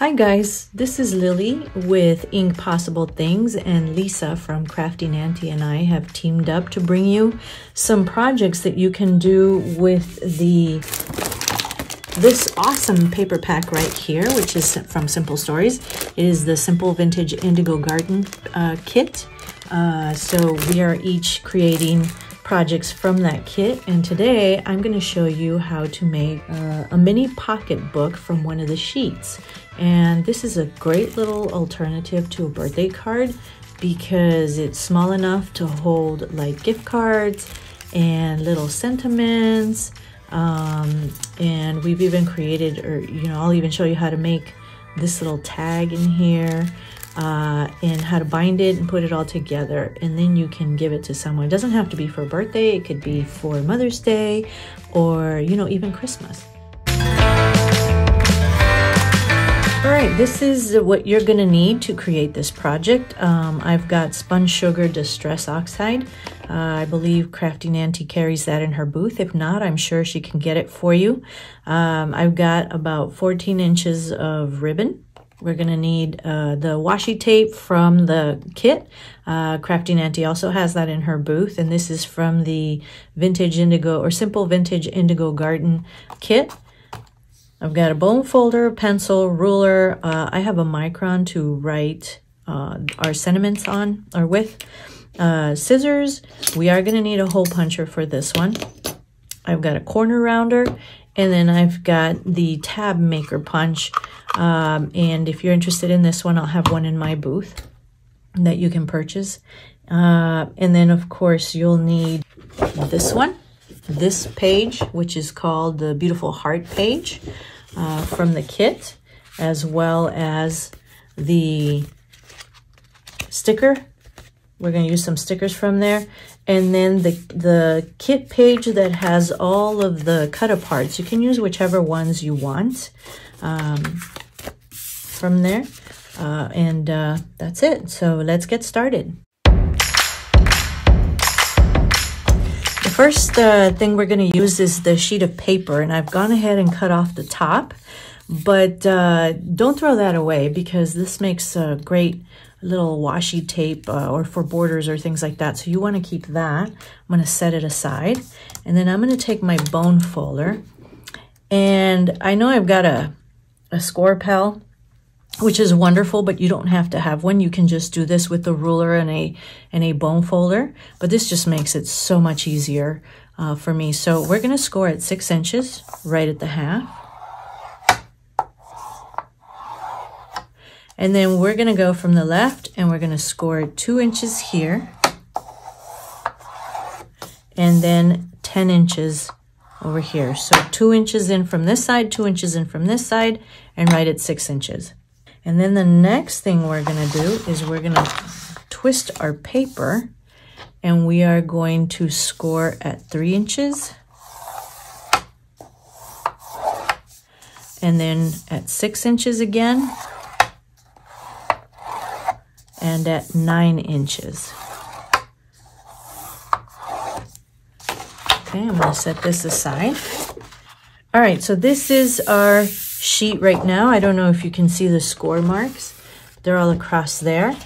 Hi guys, this is Lily with Ink Possible Things, and Lisa from Crafting Auntie and I have teamed up to bring you some projects that you can do with this awesome paper pack right here, which is from Simple Stories. It is the Simple Vintage Indigo Garden kit. So we are each creating projects from that kit, and today I'm going to show you how to make a mini pocketbook from one of the sheets. And this is a great little alternative to a birthday card because it's small enough to hold like gift cards and little sentiments, and we've even created, or you know, I'll even show you how to make this little tag in here, and how to bind it and put it all together, and then you can give it to someone. It doesn't have to be for a birthday, it could be for Mother's Day or, you know, even Christmas. All right, this is what you're gonna need to create this project. I've got sponge sugar distress oxide. I believe Crafting Auntie carries that in her booth. If not, I'm sure she can get it for you. I've got about 14 inches of ribbon. We're gonna need the washi tape from the kit. Crafting Auntie also has that in her booth, and this is from the Vintage Indigo or Simple Vintage Indigo Garden kit. I've got a bone folder, pencil, ruler. I have a micron to write our sentiments on or with. Scissors. We are gonna need a hole puncher for this one. I've got a corner rounder, and then I've got the tab maker punch. And if you're interested in this one, I'll have one in my booth that you can purchase. And then of course you'll need this one, this page, which is called the Beautiful Heart page from the kit, as well as the sticker. We're gonna use some stickers from there. And then the kit page that has all of the cut-aparts. You can use whichever ones you want from there. And that's it. So let's get started. The first thing we're gonna use is the sheet of paper, and I've gone ahead and cut off the top, but don't throw that away because this makes a great little washi tape or for borders or things like that. So you want to keep that. I'm going to set it aside, and then I'm going to take my bone folder, and I know I've got a Scorpel, which is wonderful, but you don't have to have one. You can just do this with the ruler and a bone folder, but this just makes it so much easier for me. So we're going to score at 6 inches right at the half. And then we're gonna go from the left, and we're gonna score 2 inches here, and then 10 inches over here. So 2 inches in from this side, 2 inches in from this side, and right at 6 inches. And then the next thing we're gonna do is we're gonna twist our paper, and we are going to score at 3 inches, and then at 6 inches again, and at 9 inches. Okay, I'm gonna set this aside. All right, so this is our sheet right now. I don't know if you can see the score marks. They're all across there.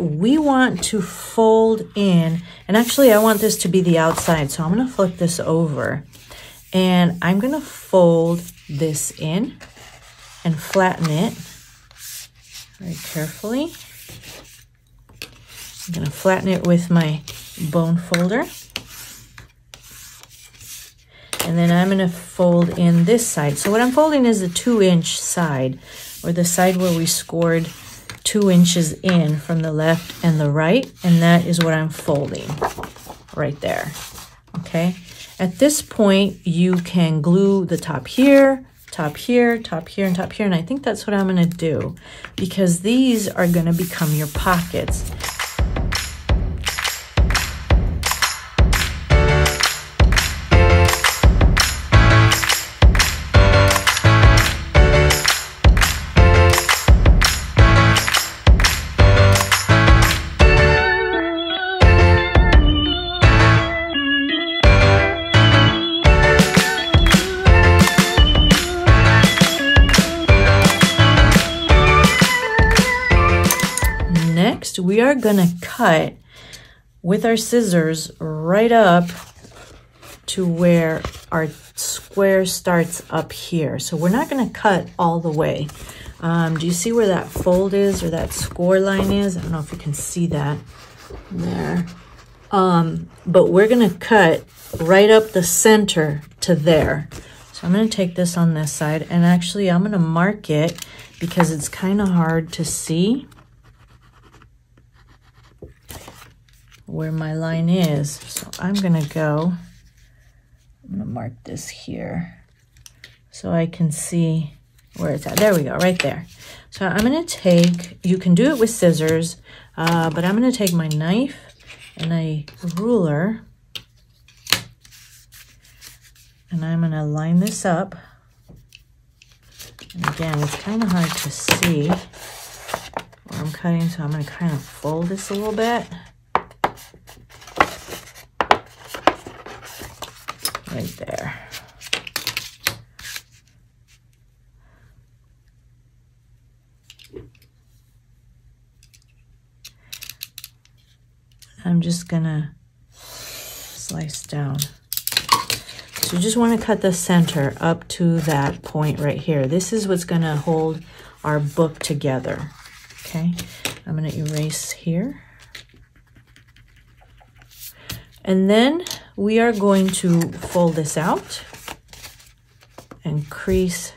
We want to fold in, and actually I want this to be the outside, so I'm gonna flip this over, and I'm gonna fold this in and flatten it very carefully. I'm gonna flatten it with my bone folder. And then I'm gonna fold in this side. So what I'm folding is the 2 inch side, or the side where we scored 2 inches in from the left and the right. And that is what I'm folding right there, okay? At this point, you can glue the top here, top here, top here, and top here. And I think that's what I'm gonna do because these are gonna become your pockets. we are gonna cut with our scissors right up to where our square starts up here. So we're not gonna cut all the way. Do you see where that fold is or that score line is? I don't know if you can see that there. But we're gonna cut right up the center to there. So I'm gonna take this on this side, and actually I'm gonna mark it because it's kind of hard to see where my line is. So I'm gonna mark this here so I can see where it's at. There we go, right there. So I'm gonna take, you can do it with scissors, but I'm gonna take my knife and a ruler, and I'm gonna line this up. And again, it's kind of hard to see where I'm cutting, so I'm gonna kind of fold this a little bit. Right there. I'm just gonna slice down. So you just want to cut the center up to that point right here. This is what's gonna hold our book together. Okay, I'm gonna erase here. And then we are going to fold this out and crease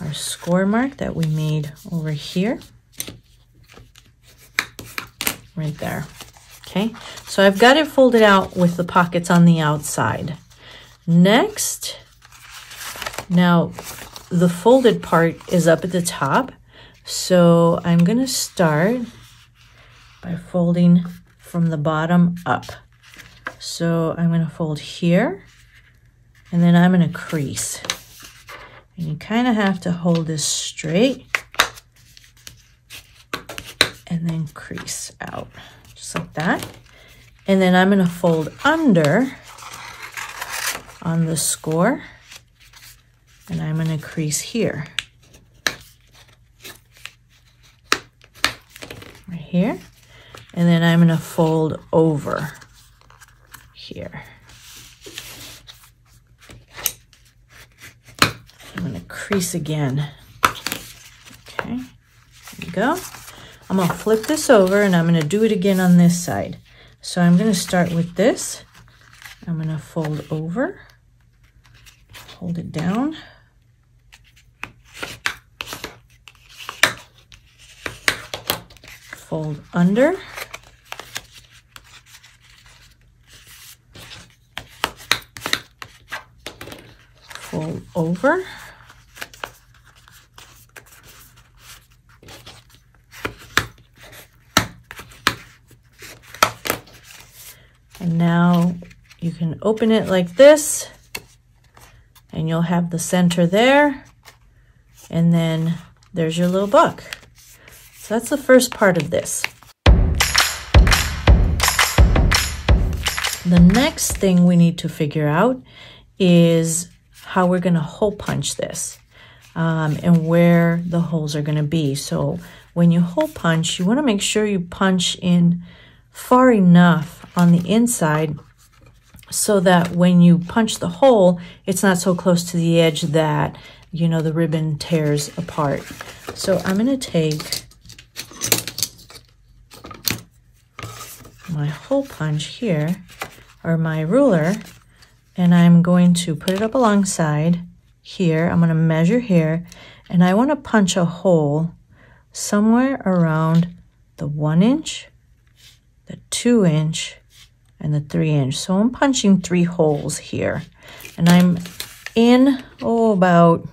our score mark that we made over here, right there. Okay, so I've got it folded out with the pockets on the outside. Next, now the folded part is up at the top, so I'm gonna start by folding from the bottom up. So I'm gonna fold here, and then I'm gonna crease. And you kind of have to hold this straight, and then crease out, just like that. And then I'm gonna fold under on the score, and I'm gonna crease here. Right here, and then I'm gonna fold over here. I'm going to crease again. Okay, there you go. I'm going to flip this over, and I'm going to do it again on this side. So I'm going to start with this. I'm going to fold over, hold it down, fold under, fold over, and now you can open it like this, and you'll have the center there, and then there's your little book. So that's the first part of this. The next thing we need to figure out is how we're going to hole punch this and where the holes are going to be. So when you hole punch, you want to make sure you punch in far enough on the inside so that when you punch the hole, it's not so close to the edge that, you know, the ribbon tears apart. So I'm going to take my hole punch here, or my ruler, and I'm going to put it up alongside here. I'm going to measure here, and I want to punch a hole somewhere around the 1 inch, the 2 inch, and the 3 inch. So I'm punching 3 holes here, and I'm in, oh, about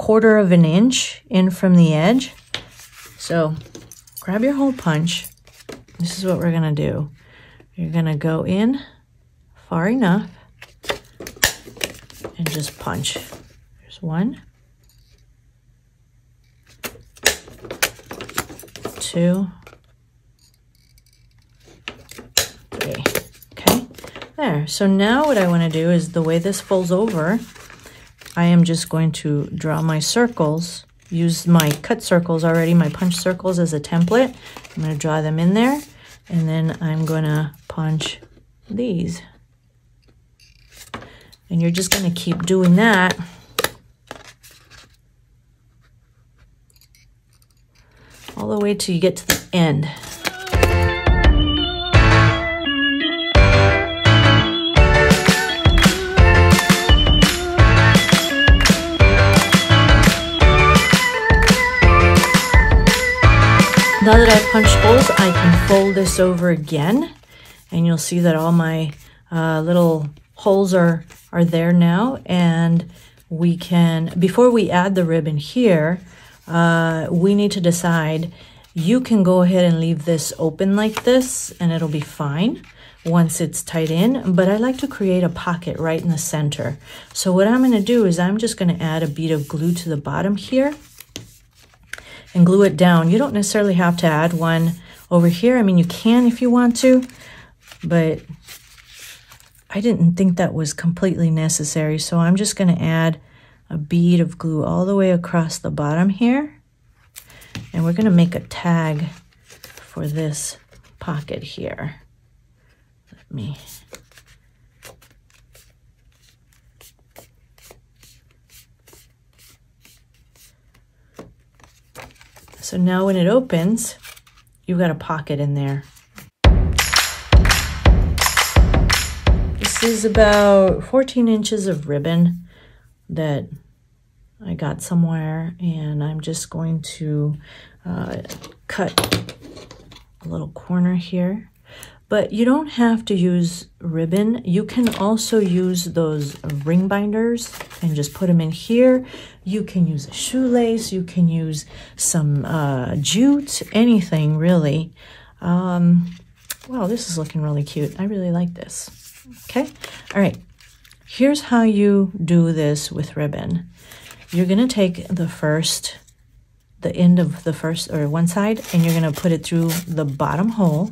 1/4 of an inch in from the edge. So grab your hole punch. This is what we're going to do. You're going to go in far enough, and just punch. There's 1, 2, 3. Okay, there. So now what I want to do is, the way this folds over, I am just going to draw my circles used my cut circles already, my punch circles as a template. I'm going to draw them in there, and then I'm going to punch these. And you're just going to keep doing that all the way till you get to the end. Now that I've punched holes, I can fold this over again, and you'll see that all my little holes are there now. And we can, before we add the ribbon here, we need to decide. You can go ahead and leave this open like this, and it'll be fine once it's tied in. But I like to create a pocket right in the center. So what I'm going to do is I'm just going to add a bead of glue to the bottom here and glue it down. You don't necessarily have to add one over here. I mean, you can if you want to, but I didn't think that was completely necessary. So I'm just going to add a bead of glue all the way across the bottom here. And we're going to make a tag for this pocket here. Let me... So now when it opens, you've got a pocket in there. This is about 14 inches of ribbon that I got somewhere, and I'm just going to cut a little corner here. But you don't have to use ribbon. You can also use those ring binders and just put them in here. You can use a shoelace. You can use some jute, anything really. Wow, this is looking really cute. I really like this. Okay. All right. Here's how you do this with ribbon. You're going to take the end of the first, or one side, and you're going to put it through the bottom hole.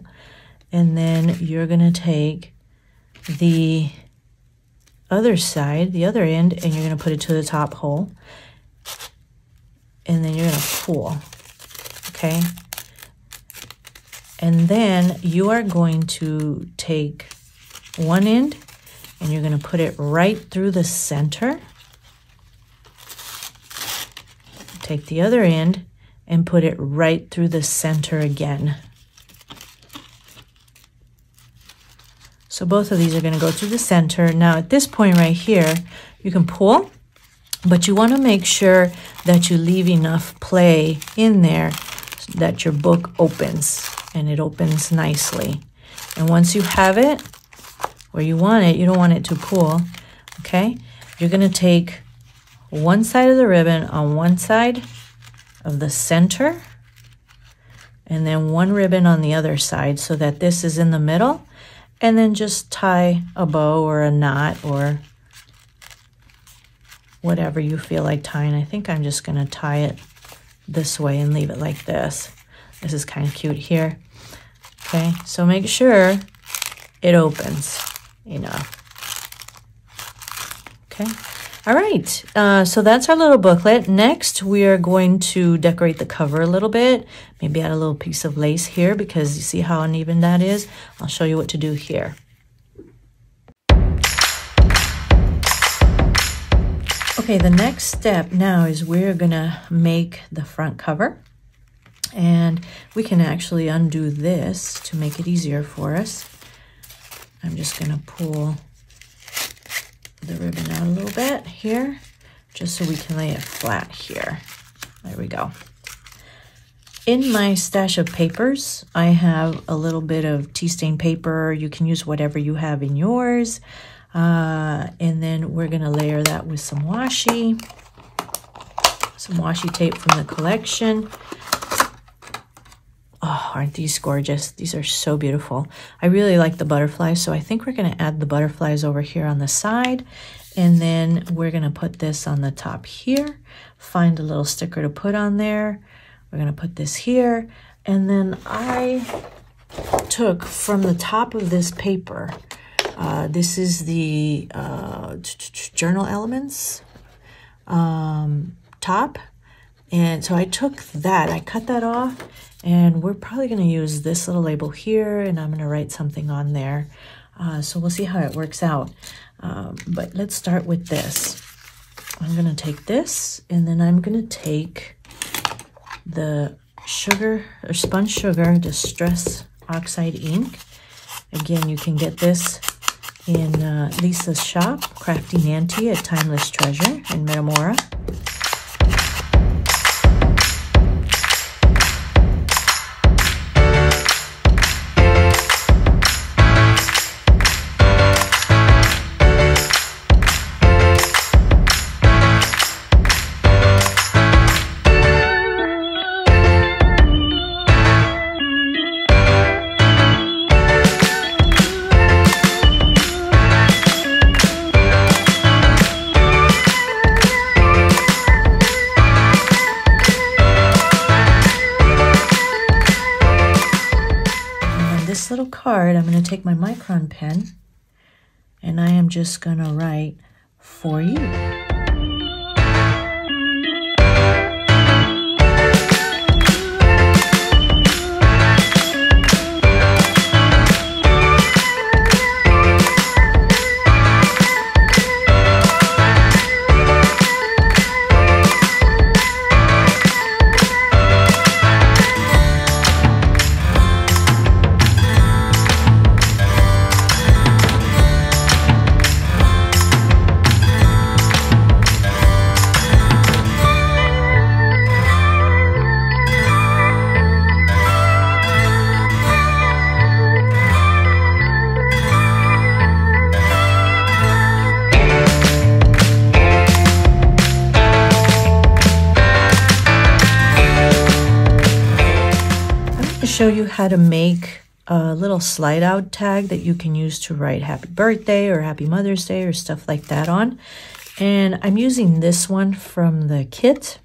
And then you're going to take the other side, the other end, and you're going to put it to the top hole. And then you're going to pull, okay? And then you are going to take one end, and you're going to put it right through the center. Take the other end and put it right through the center again. So both of these are going to go through the center. Now at this point right here, you can pull, but you want to make sure that you leave enough play in there so that your book opens, and it opens nicely. And once you have it where you want it, you don't want it to pull, okay? You're going to take one side of the ribbon on one side of the center, and then one ribbon on the other side so that this is in the middle. And then just tie a bow or a knot or whatever you feel like tying. I think I'm just gonna tie it this way and leave it like this. This is kind of cute here. Okay, so make sure it opens enough. Okay, all right, so that's our little booklet. Next, we are going to decorate the cover a little bit. Maybe add a little piece of lace here, because you see how uneven that is? I'll show you what to do here. Okay, the next step now is we're gonna make the front cover. And we can actually undo this to make it easier for us. I'm just gonna pull the ribbon out a little bit here, just so we can lay it flat here. There we go. In my stash of papers, I have a little bit of tea stain paper. You can use whatever you have in yours. And then we're gonna layer that with some washi tape from the collection. Oh, aren't these gorgeous? These are so beautiful. I really like the butterflies, so I think we're gonna add the butterflies over here on the side, and then we're gonna put this on the top here, find a little sticker to put on there. We're gonna put this here, and then I took from the top of this paper, this is the journal elements top, And so I took that, I cut that off, and we're probably going to use this little label here, and I'm going to write something on there. So we'll see how it works out. But let's start with this. I'm going to take this, and then I'm going to take the sugar or sponge sugar distress oxide ink. Again, you can get this in Lisa's shop, Crafting Auntie at Timeless Treasure in Metamora. Card, I'm going to take my micron pen and I am just going to write "for you." Show you how to make a little slide out tag that you can use to write happy birthday or happy Mother's Day or stuff like that on. And I'm using this one from the kit,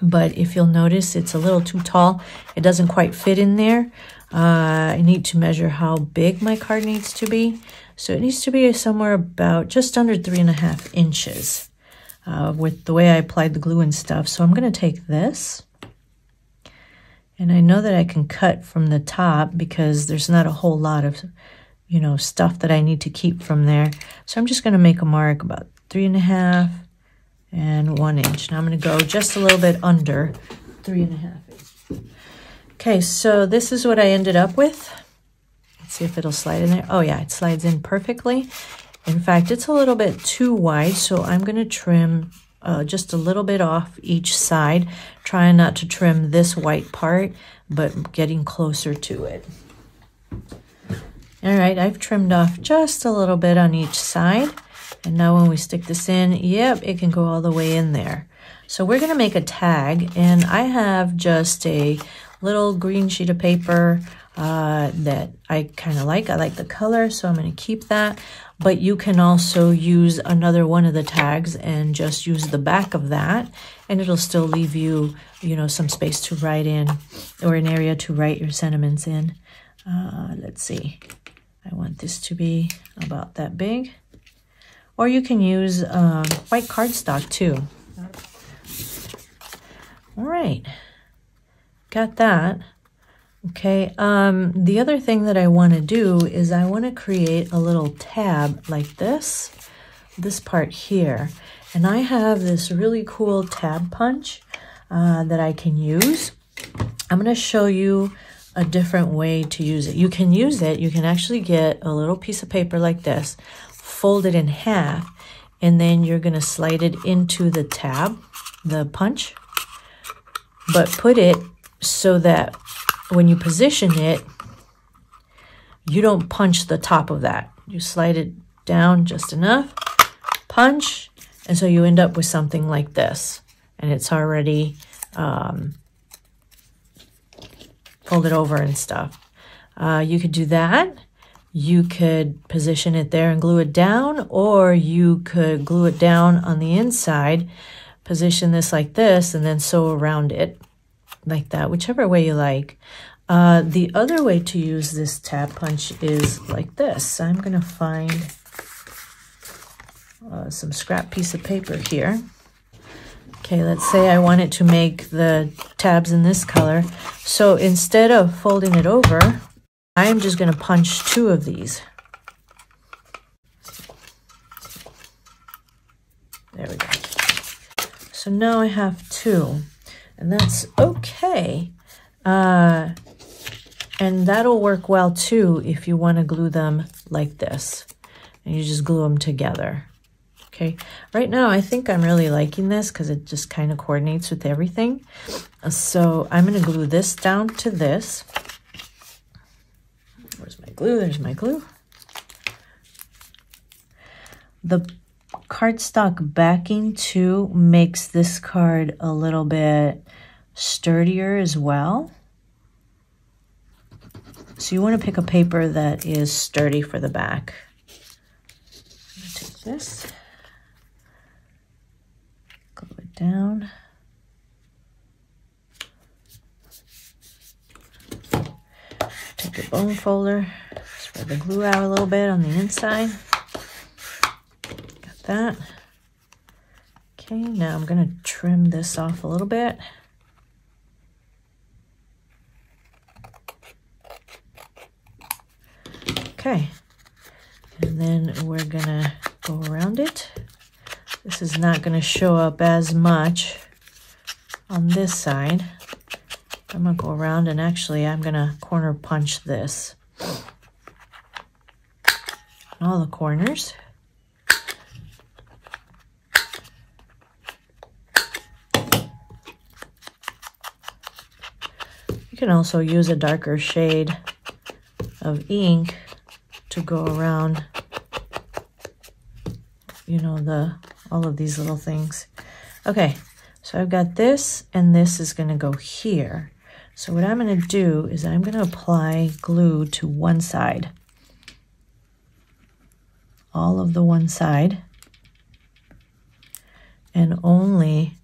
but if you'll notice, it's a little too tall. It doesn't quite fit in there. I need to measure how big my card needs to be. So it needs to be somewhere about just under 3.5 inches with the way I applied the glue and stuff. So I'm going to take this. And I know that I can cut from the top because there's not a whole lot of, you know, stuff that I need to keep from there. So I'm just going to make a mark about 3.5 and 1 inch. Now I'm going to go just a little bit under 3.5 inches. Okay, so this is what I ended up with. Let's see if it'll slide in there. Oh yeah, it slides in perfectly. In fact, it's a little bit too wide, so I'm going to trim just a little bit off each side, trying not to trim this white part, but getting closer to it. All right, I've trimmed off just a little bit on each side. And now when we stick this in, yep, it can go all the way in there. So we're gonna make a tag, and I have just a little green sheet of paper that I kind of like. I like the color, so I'm gonna keep that. But you can also use another one of the tags and just use the back of that, and it'll still leave you, you know, some space to write in or an area to write your sentiments in. Let's see. I want this to be about that big. Or you can use white cardstock too. All right. Got that. Okay, the other thing that I want to do is I want to create a little tab like this part here. And I have this really cool tab punch that I can use. I'm going to show you a different way to use it. You can use it, you can actually get a little piece of paper like this, fold it in half, and then you're going to slide it into the tab, the punch, but put it so that when you position it, you don't punch the top of that. You slide it down just enough, punch, and so you end up with something like this. And it's already folded over and stuff. You could do that. You could position it there and glue it down, or you could glue it down on the inside, position this like this, and then sew around it. Like that, whichever way you like. The other way to use this tab punch is like this. I'm gonna find some scrap piece of paper here. Okay, let's say I wanted to make the tabs in this color. So instead of folding it over, I'm just going to punch two of these. There we go. So now I have two, and that's okay. And that'll work well too if you want to glue them like this. And you just glue them together. Okay, right now I think I'm really liking this because it just kind of coordinates with everything. So I'm going to glue this down to this. Where's my glue? There's my glue. The cardstock backing too makes this card a little bit sturdier as well. So you want to pick a paper that is sturdy for the back. I'm going to take this. Down. Take your bone folder, spread the glue out a little bit on the inside. Got that. Okay, now I'm going to trim this off a little bit. Okay, and then we're going to go around it. This is not going to show up as much on this side. I'm going to go around and actually I'm going to corner punch this. All the corners. You can also use a darker shade of ink to go around, you know, the all of these little things. Okay, so I've got this, and this is going to go here. So what I'm going to do is I'm going to apply glue to one side. All of the one side. And only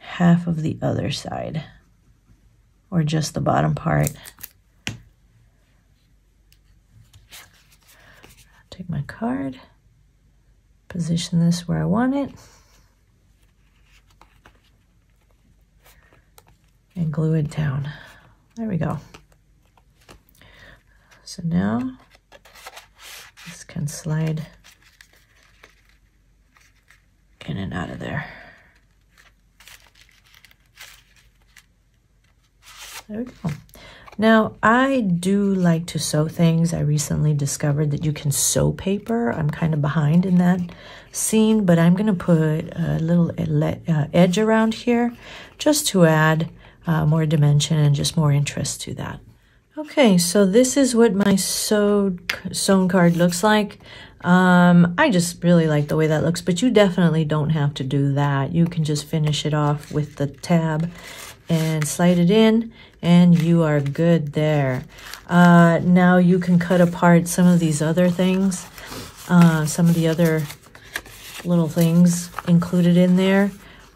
half of the other side. Or just the bottom part. Take my card. Position this where I want it and glue it down. There we go. So now this can slide in and out of there. There we go. Now, I do like to sew things. I recently discovered that you can sew paper. I'm kind of behind in that scene, but I'm going to put a little edge around here just to add more dimension and just more interest to that. Okay, so this is what my sewn card looks like. I just really like the way that looks, but you definitely don't have to do that. You can just finish it off with the tab and slide it in, and you are good there. Now you can cut apart some of these other things, some of the other little things included in there,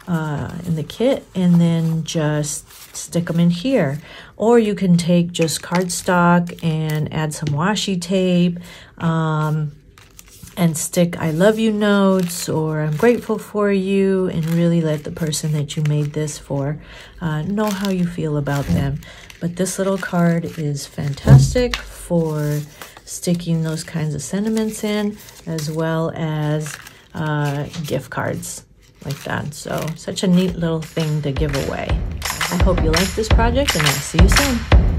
in the kit, and then just stick them in here. Or you can take just cardstock and add some washi tape, and stick I love you notes or I'm grateful for you, and really let the person that you made this for know how you feel about them. But this little card is fantastic for sticking those kinds of sentiments in, as well as gift cards like that. So such a neat little thing to give away. I hope you like this project, and I'll see you soon.